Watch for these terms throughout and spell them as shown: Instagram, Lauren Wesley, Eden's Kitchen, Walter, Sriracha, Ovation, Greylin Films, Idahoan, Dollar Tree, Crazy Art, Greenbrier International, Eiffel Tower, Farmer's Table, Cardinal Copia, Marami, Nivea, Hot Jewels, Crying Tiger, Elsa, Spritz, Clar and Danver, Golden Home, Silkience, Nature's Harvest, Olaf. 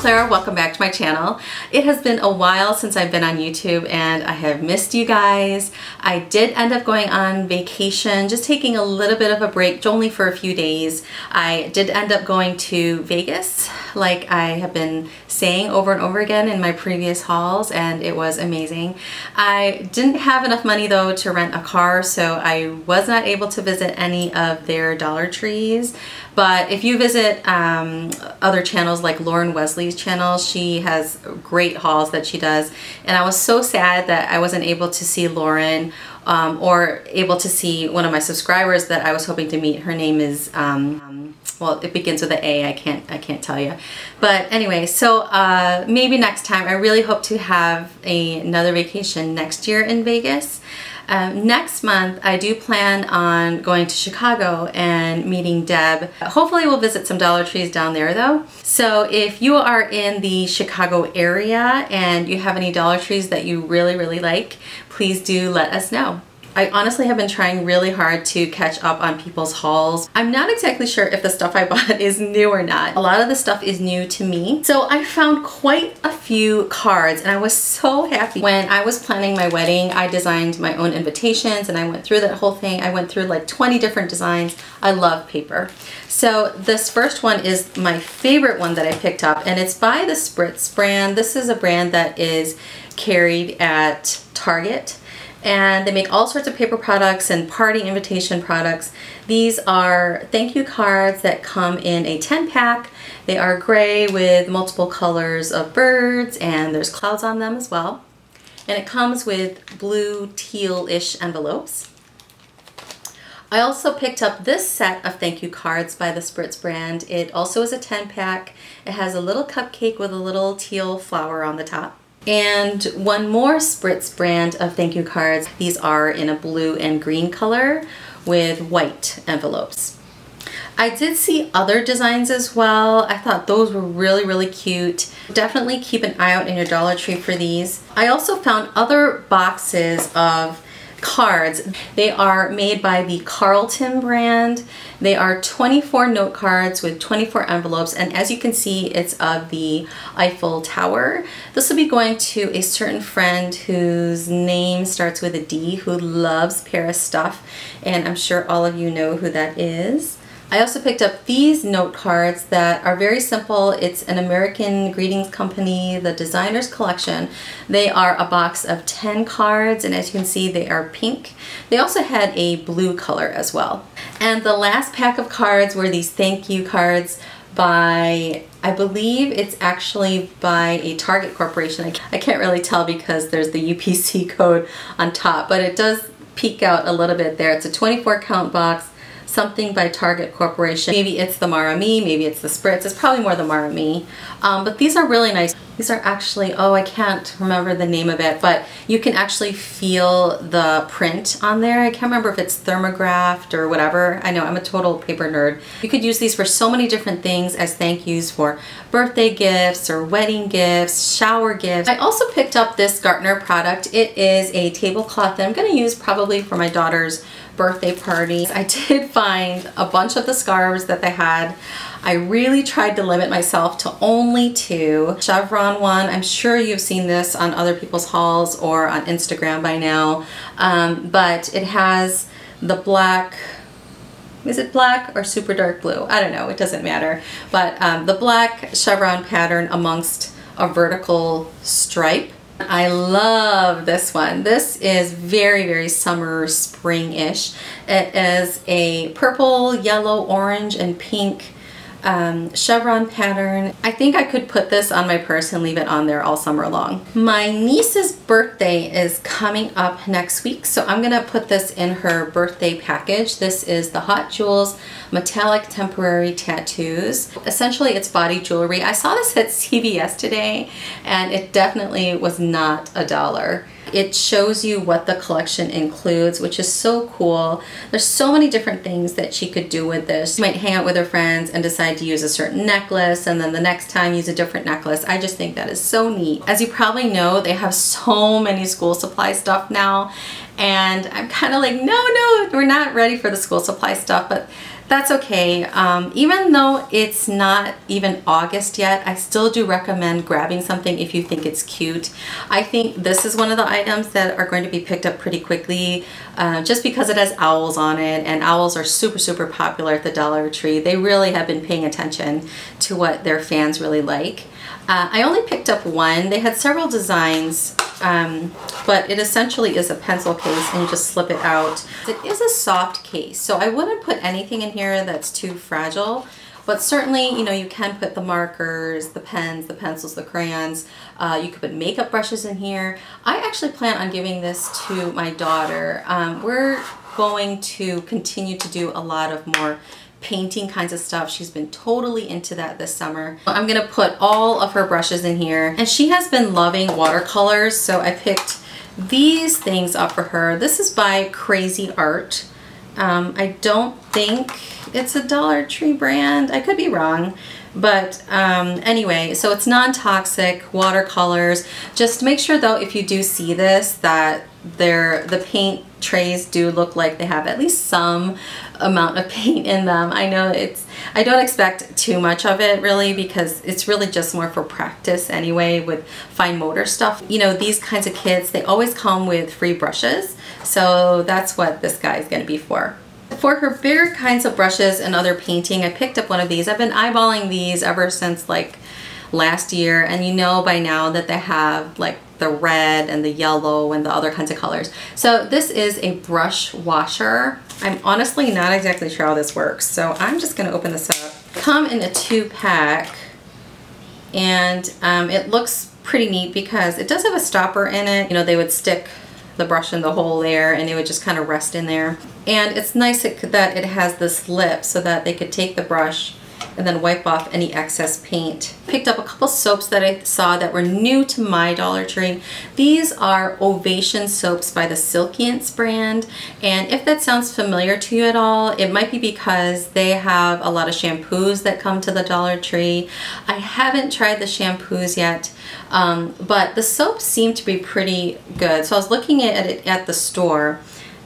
Clara, welcome back to my channel. It has been a while since I've been on YouTube and I have missed you guys. I did end up going on vacation, just taking a little bit of a break, only for a few days. I did end up going to Vegas, like I have been saying over and over again in my previous hauls, and it was amazing. I didn't have enough money though to rent a car, so I was not able to visit any of their Dollar Trees. But if you visit other channels like Lauren Wesley's channel, she has great hauls that she does. And I was so sad that I wasn't able to see Lauren or able to see one of my subscribers that I was hoping to meet. Her name is, well, it begins with an A. I can't tell you. But anyway, so maybe next time. I really hope to have another vacation next year in Vegas. Next month, I do plan on going to Chicago and meeting Deb. Hopefully we'll visit some Dollar Trees down there though. So if you are in the Chicago area and you have any Dollar Trees that you really, really like, please do let us know. I honestly have been trying really hard to catch up on people's hauls. I'm not exactly sure if the stuff I bought is new or not. A lot of the stuff is new to me. So I found quite a few cards and I was so happy. When I was planning my wedding, I designed my own invitations and I went through that whole thing. I went through like 20 different designs. I love paper. So this first one is my favorite one that I picked up, and it's by the Spritz brand. This is a brand that is carried at Target, and they make all sorts of paper products and party invitation products. These are thank you cards that come in a 10-pack. They are gray with multiple colors of birds, and there's clouds on them as well. And it comes with blue teal-ish envelopes. I also picked up this set of thank you cards by the Spritz brand. It also is a 10-pack. It has a little cupcake with a little teal flower on the top. And one more Spritz brand of thank you cards. These are in a blue and green color with white envelopes. I did see other designs as well. I thought those were really, really cute. Definitely keep an eye out in your Dollar Tree for these. I also found other boxes of cards. They are made by the Carlton brand. They are 24 note cards with 24 envelopes, and as you can see, it's of the Eiffel Tower. This will be going to a certain friend whose name starts with a D, who loves Paris stuff, and I'm sure all of you know who that is. I also picked up these note cards that are very simple. It's an American Greetings company, the Designer's Collection. They are a box of 10 cards, and as you can see, they are pink. They also had a blue color as well. And the last pack of cards were these thank you cards by, I believe it's actually by a Target Corporation. I can't really tell because there's the UPC code on top, but it does peek out a little bit there. It's a 24 count box. Something by Target Corporation. Maybe it's the Marami, maybe it's the Spritz. It's probably more the Marami. But these are really nice. These are actually, oh, I can't remember the name of it, but you can actually feel the print on there. I can't remember if it's thermographed or whatever. I know, I'm a total paper nerd. You could use these for so many different things as thank yous for birthday gifts or wedding gifts, shower gifts. I also picked up this Gartner product. It is a tablecloth that I'm gonna use probably for my daughter's birthday parties. I did find a bunch of the scarves that they had. I really tried to limit myself to only two. Chevron one, I'm sure you've seen this on other people's hauls or on Instagram by now, but it has the black, is it black or super dark blue? I don't know, it doesn't matter. But the black chevron pattern amongst a vertical stripe. I love this one. This is very, very summer, spring-ish. It is a purple, yellow, orange, and pink chevron pattern. I think I could put this on my purse and leave it on there all summer long. My niece's birthday is coming up next week, so I'm gonna put this in her birthday package. This is the Hot Jewels Metallic Temporary Tattoos. Essentially, it's body jewelry. I saw this at CVS today, and it definitely was not a dollar. It shows you what the collection includes, which is so cool. There's so many different things that she could do with this. She might hang out with her friends and decide to use a certain necklace, and then the next time use a different necklace. I just think that is so neat. As you probably know, they have so many school supply stuff now, and I'm kind of like, no, we're not ready for the school supply stuff, but that's okay. Even though it's not even August yet, I still do recommend grabbing something if you think it's cute. I think this is one of the items that are going to be picked up pretty quickly, just because it has owls on it, and owls are super, super popular at the Dollar Tree. They really have been paying attention to what their fans really like. I only picked up one. They had several designs, but it essentially is a pencil case and you just slip it out. It is a soft case, so I wouldn't put anything in here that's too fragile, but certainly, you know, you can put the markers, the pens, the pencils, the crayons. You could put makeup brushes in here. I actually plan on giving this to my daughter. We're going to continue to do a lot of more painting kinds of stuff. She's been totally into that this summer. I'm gonna put all of her brushes in here, and she has been loving watercolors, so I picked these things up for her. This is by Crazy Art. I don't think it's a Dollar Tree brand. I could be wrong, but anyway, so it's non-toxic watercolors. Just make sure though, if you do see this, that the paint trays do look like they have at least some amount of paint in them. I know I don't expect too much of it really, because it's really just more for practice anyway with fine motor stuff. You know, these kinds of kits, they always come with free brushes, so that's what this guy is going to be for. For her bigger kinds of brushes and other painting, I picked up one of these. I've been eyeballing these ever since like last year, and you know by now that they have like the red and the yellow and the other kinds of colors. So this is a brush washer. I'm honestly not exactly sure how this works, so I'm just gonna open this up. Come in a 2-pack, and it looks pretty neat because it does have a stopper in it. You know, they would stick the brush in the hole there and it would just kind of rest in there. And it's nice that it has this lip so that they could take the brush and then wipe off any excess paint. Picked up a couple soaps that I saw that were new to my Dollar Tree. These are Ovation soaps by the Silkience brand, and if that sounds familiar to you at all, it might be because they have a lot of shampoos that come to the Dollar Tree. I haven't tried the shampoos yet, but the soaps seem to be pretty good. So I was looking at it at the store,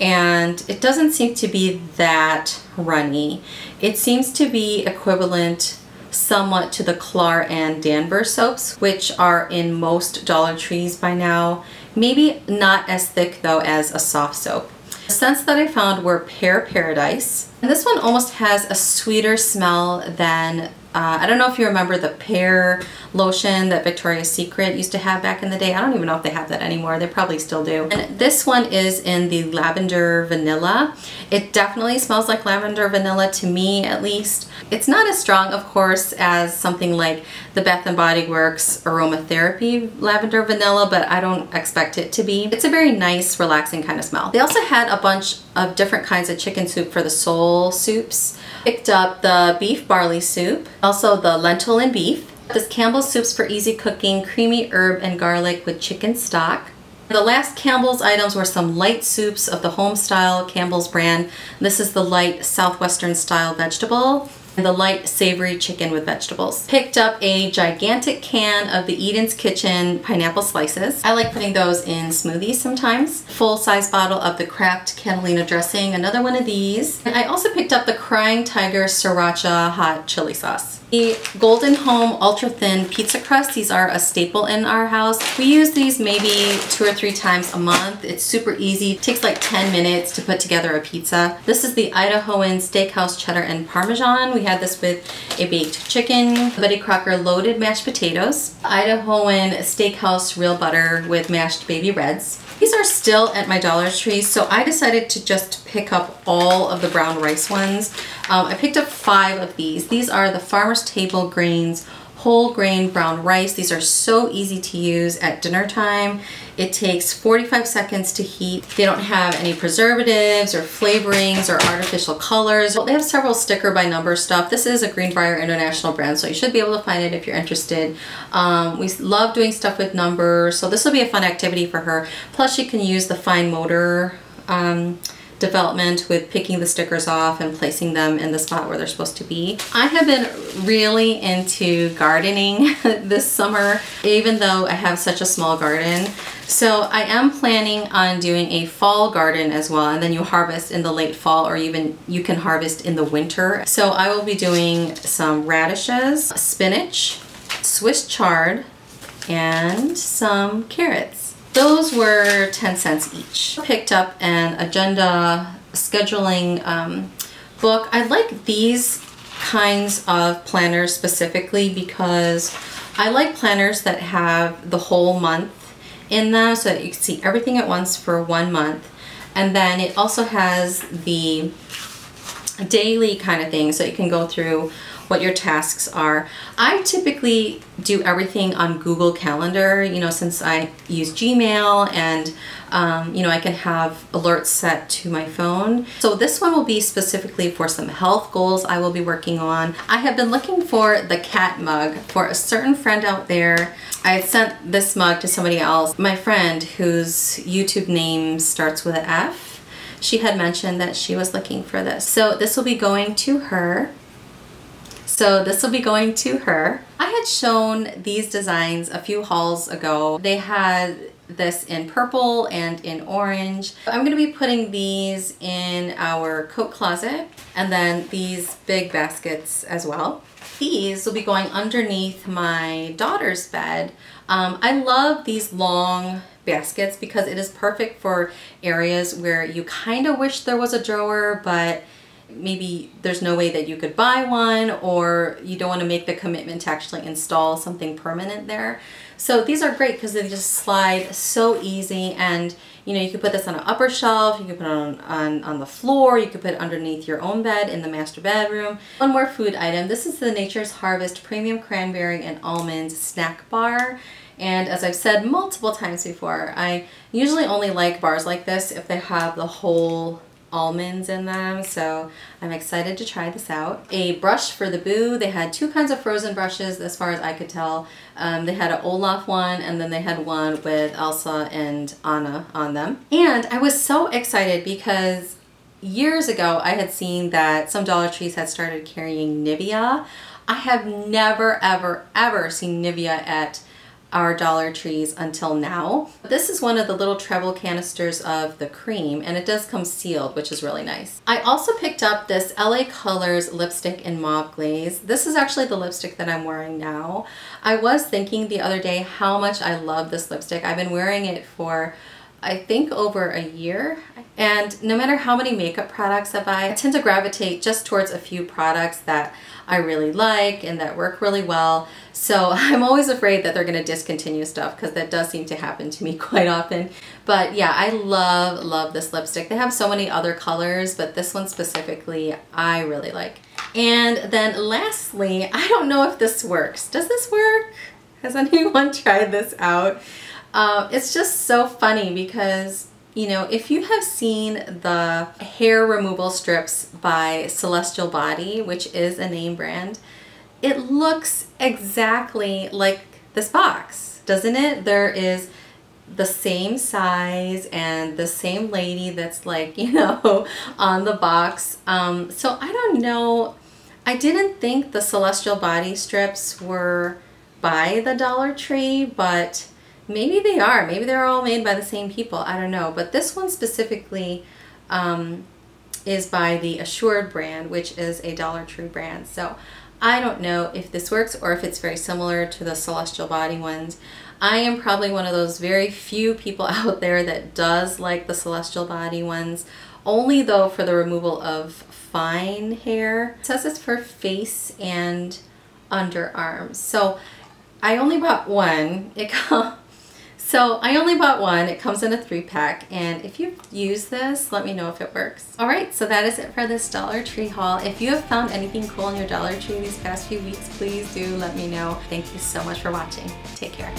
and it doesn't seem to be that runny. It seems to be equivalent somewhat to the Clar and Danver soaps, which are in most Dollar Trees by now. Maybe not as thick though as a soft soap. The scents that I found were Pear Paradise, and this one almost has a sweeter smell than I don't know if you remember the pear lotion that Victoria's Secret used to have back in the day. I don't even know if they have that anymore. They probably still do. And this one is in the lavender vanilla. It definitely smells like lavender vanilla to me, at least. It's not as strong, of course, as something like the Bath and Body Works aromatherapy lavender vanilla, but I don't expect it to be. It's a very nice, relaxing kind of smell. They also had a bunch of different kinds of chicken soup for the soul soups. Picked up the beef barley soup, also the lentil and beef. This Campbell's soups for easy cooking, creamy herb and garlic with chicken stock. The last Campbell's items were some light soups of the home style Campbell's brand. This is the light southwestern style vegetable and the light savory chicken with vegetables. Picked up a gigantic can of the Eden's Kitchen pineapple slices. I like putting those in smoothies sometimes. Full-size bottle of the Kraft Catalina dressing, another one of these. And I also picked up the Crying Tiger Sriracha hot chili sauce. The Golden Home ultra thin pizza crust. These are a staple in our house. We use these maybe 2 or 3 times a month. It's super easy. It takes like 10 minutes to put together a pizza. This is the Idahoan steakhouse cheddar and parmesan. We had this with a baked chicken. Betty Crocker loaded mashed potatoes. Idahoan steakhouse real butter with mashed baby reds. These are still at my Dollar Tree, so I decided to just pick up all of the brown rice ones. I picked up 5 of these. These are the Farmer's Table grains, whole grain brown rice. These are so easy to use at dinner time. It takes 45 seconds to heat. They don't have any preservatives or flavorings or artificial colors. Well, they have several sticker by number stuff. This is a Greenbrier International brand, so you should be able to find it if you're interested. We love doing stuff with numbers, so this will be a fun activity for her. Plus, she can use the fine motor development with picking the stickers off and placing them in the spot where they're supposed to be. I have been really into gardening this summer, even though I have such a small garden. So I am planning on doing a fall garden as well, and then you harvest in the late fall, or even you can harvest in the winter. So I will be doing some radishes, spinach, Swiss chard, and some carrots. Those were 10 cents each. I picked up an agenda scheduling book. I like these kinds of planners specifically because I like planners that have the whole month in them so that you can see everything at once for 1 month. And then it also has the daily kind of thing so you can go through what your tasks are. I typically do everything on Google Calendar, you know, since I use Gmail and, you know, I can have alerts set to my phone. So this one will be specifically for some health goals I will be working on. I have been looking for the cat mug for a certain friend out there. I had sent this mug to somebody else. My friend, whose YouTube name starts with an F, she had mentioned that she was looking for this. So this will be going to her. I had shown these designs a few hauls ago. They had this in purple and in orange. I'm gonna be putting these in our coat closet, and then these big baskets as well. These will be going underneath my daughter's bed. I love these long baskets because it is perfect for areas where you kind of wish there was a drawer, but maybe there's no way that you could buy one, or you don't want to make the commitment to actually install something permanent there. So these are great because they just slide so easy, and you know, you could put this on an upper shelf, you could put it on the floor, you could put it underneath your own bed in the master bedroom. One more food item. This is the Nature's Harvest Premium Cranberry and Almonds Snack Bar. And as I've said multiple times before, I usually only like bars like this if they have the whole almonds in them, so I'm excited to try this out. A brush for the boo. They had two kinds of frozen brushes as far as I could tell. They had an Olaf one, and then they had one with Elsa and Anna on them. And I was so excited because years ago I had seen that some Dollar Trees had started carrying Nivea. I have never ever seen Nivea at our Dollar Trees until now. This is one of the little travel canisters of the cream, and it does come sealed, which is really nice. I also picked up this LA Colors lipstick in Mauve Glaze. This is actually the lipstick that I'm wearing now. I was thinking the other day how much I love this lipstick. I've been wearing it for, I think, over a year. And no matter how many makeup products I buy, I tend to gravitate just towards a few products that I really like and that work really well. So I'm always afraid that they're gonna discontinue stuff, because that does seem to happen to me quite often. But yeah, I love, love this lipstick. They have so many other colors, but this one specifically I really like. And then lastly, I don't know if this works. Does this work? Has anyone tried this out? It's just so funny because, you know, if you have seen the hair removal strips by Celestial Body, which is a name brand, it looks exactly like this box, doesn't it? There is the same size and the same lady that's, like, you know, on the box. So I don't know. I didn't think the Celestial Body strips were by the Dollar Tree, but maybe they are. Maybe they're all made by the same people. I don't know. But this one specifically is by the Assured brand, which is a Dollar Tree brand. So I don't know if this works or if it's very similar to the Celestial Body ones. I am probably one of those very few people out there that does like the Celestial Body ones, only though for the removal of fine hair. It says it's for face and underarms. So I only bought one. It comes in a 3-pack, and if you use this, let me know if it works. All right, so that is it for this Dollar Tree haul. If you have found anything cool in your Dollar Tree these past few weeks, please do let me know. Thank you so much for watching. Take care.